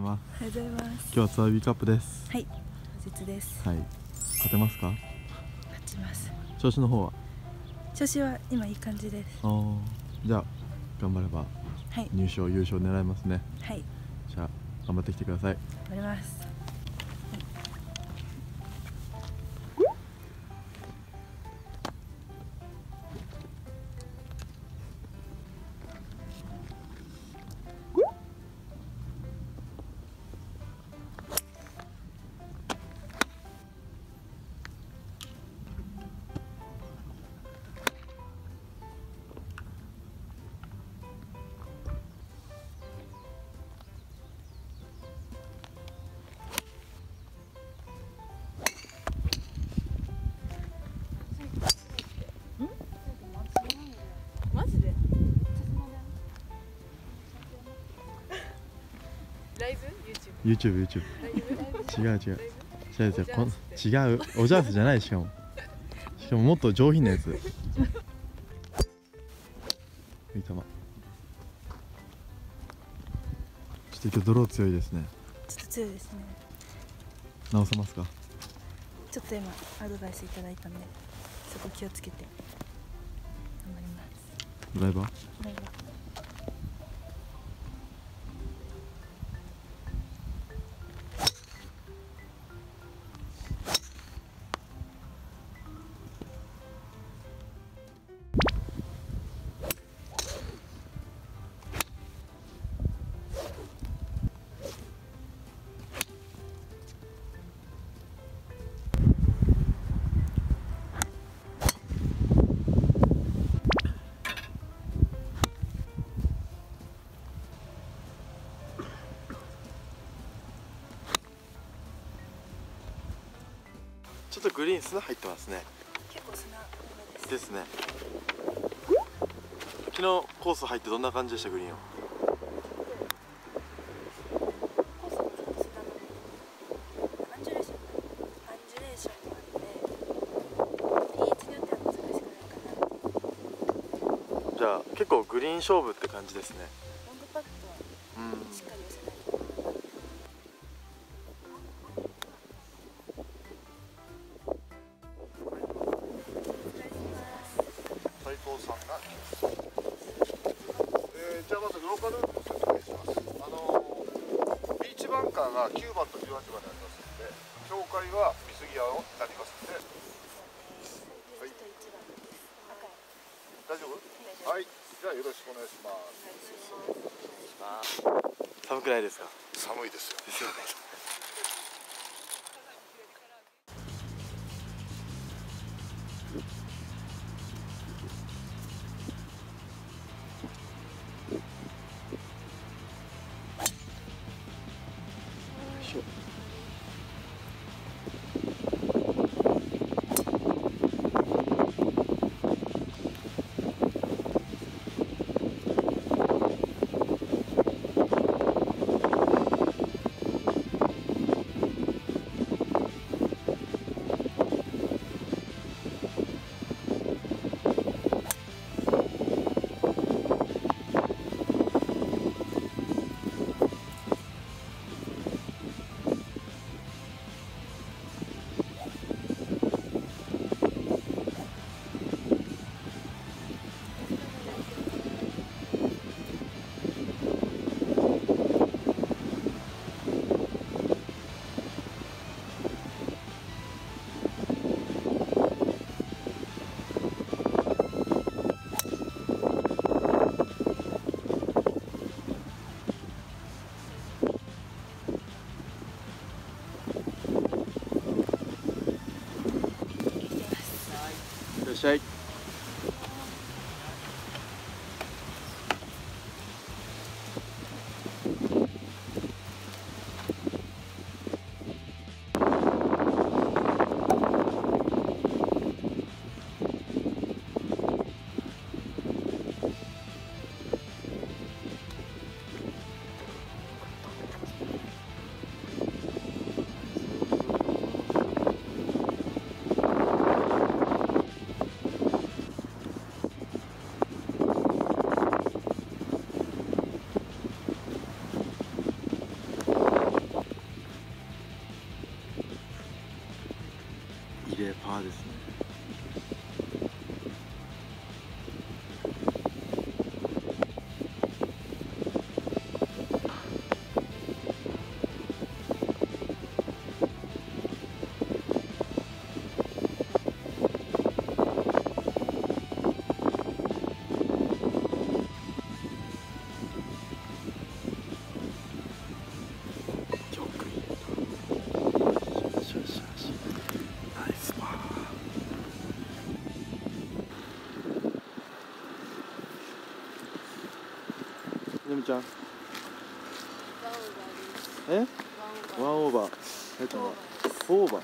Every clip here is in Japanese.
んは。おはようございます。今日はツアー B カップです。はい。実です。はい。勝てますか。勝ちます。調子の方は。調子は今いい感じです。じゃあ頑張れば入賞、はい、優勝狙いますね。はい。じゃあ頑張ってきてください。頑張ります。YouTube 違う違う、おじゃーすじゃない。しかももっと上品なやつ。いい球。ちょっと今日ドロー強いですね。ちょっと強いですね。直せますか。ちょっと今アドバイスいただいたんで、そこ気をつけて頑張ります。ドライバーちょっとグリーン砂入ってますね。結構砂ですね。昨日コース入ってどんな感じでした、グリーンは。じゃあ結構グリーン勝負って感じですね。ロングパットはしっかり寄せないと。じゃあまずローカルルール説明します。ビーチバンカーが9番と18番にありますので、境界は水際になりますので、はい、大丈夫？はい、じゃあよろしくお願いします。寒くないですか？寒いですよ。ですよね。ゆみちゃん。ワンオーバー。大ちゃんはオーバ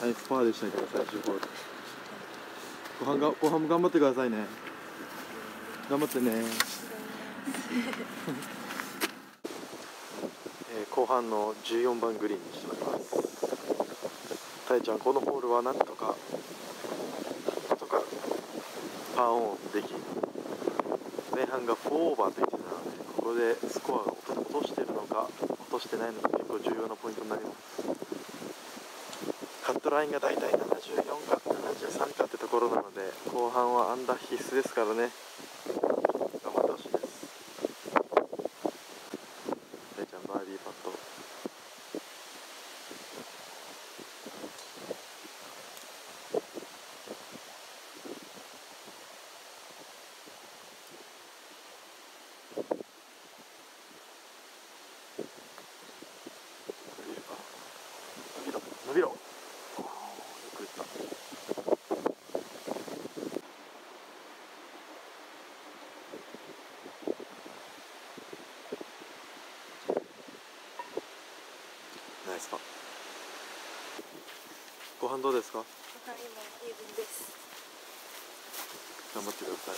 ー。はい、スパーでしたけど最終ホール。ご飯も頑張ってくださいね。頑張ってね。後半の14番グリーンにしております。大ちゃん、このホールはなんとかパーオンでき、前半が4オーバーということなので、ここでスコアを落としているのか落としてないのか結構重要なポイントになります。カットラインがだいたい74か73かってところなので、後半はアンダー必須ですからね、頑張ってほしいです。大ちゃん、バーディーパット。ナイスパ。ご飯どうですか？今イーブンです。頑張ってください。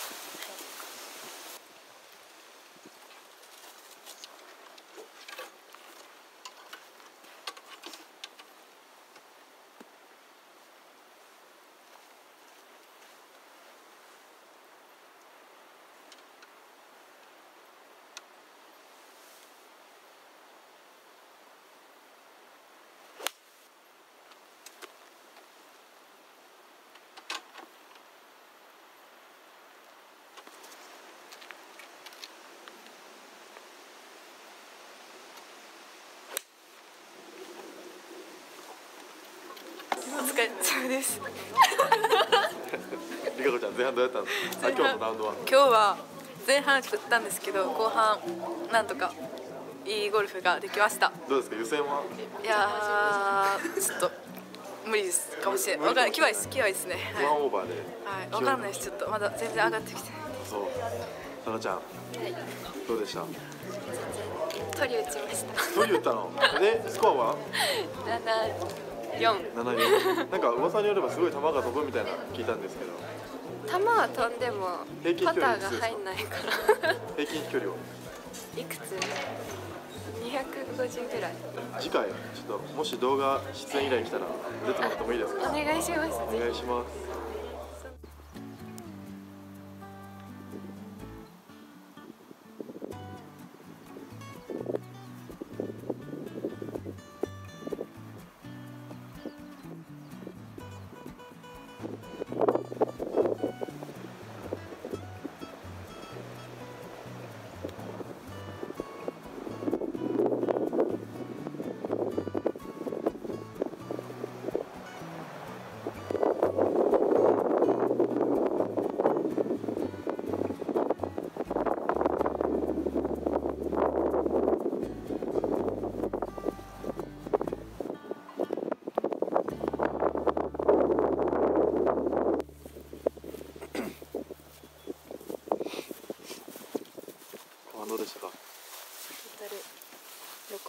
疲れちゃうです。リカコちゃん、前半どうやったの？今日のラウンドは？今日は前半ちょっと打ったんですけど、後半なんとかいいゴルフができました。どうですか、予選は？いやー、ちょっと無理ですかもしれない。キワイです、キワイですね。ワンオーバーで。はい、わかんないです。ちょっとまだ全然上がってきてない。そう。タナちゃん、はい、どうでした？取り打ちました。取り打ったの？で、スコアは？7、4。なんか噂によればすごい球が飛ぶみたいな聞いたんですけど。球は飛んでもパターが入んないから。平均飛距離はいくつ？250ぐらい。次回ちょっともし動画出演依頼来たら出てもらってもいいですか？お願いします。お願いします。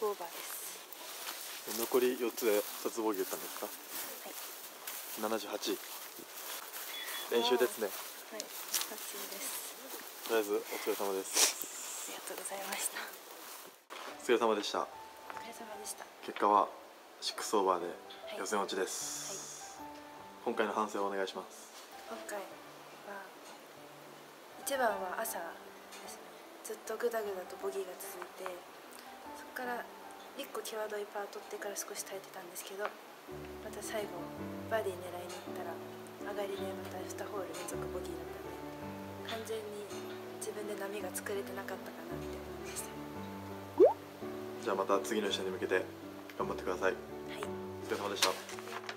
オーバーです。残り4つで2つボギー打ったんですか？はい。78。練習ですね。はい。楽しみです。とりあえずお疲れ様です。ありがとうございました。お疲れ様でした。お疲れ様でした。結果は6オーバーで予選落ちです。はい、今回の反省をお願いします。今回は一番は朝ですね。ずっとグダグダとボギーが続いて、そこから1個際どいパー取ってから少し耐えてたんですけど、また最後バーディー狙いに行ったら上がりでまた2ホール連続ボギーだったので、完全に自分で波が作れてなかったかなって思いました。じゃあまた次の試合に向けて頑張ってください。はい、お疲れ様でした。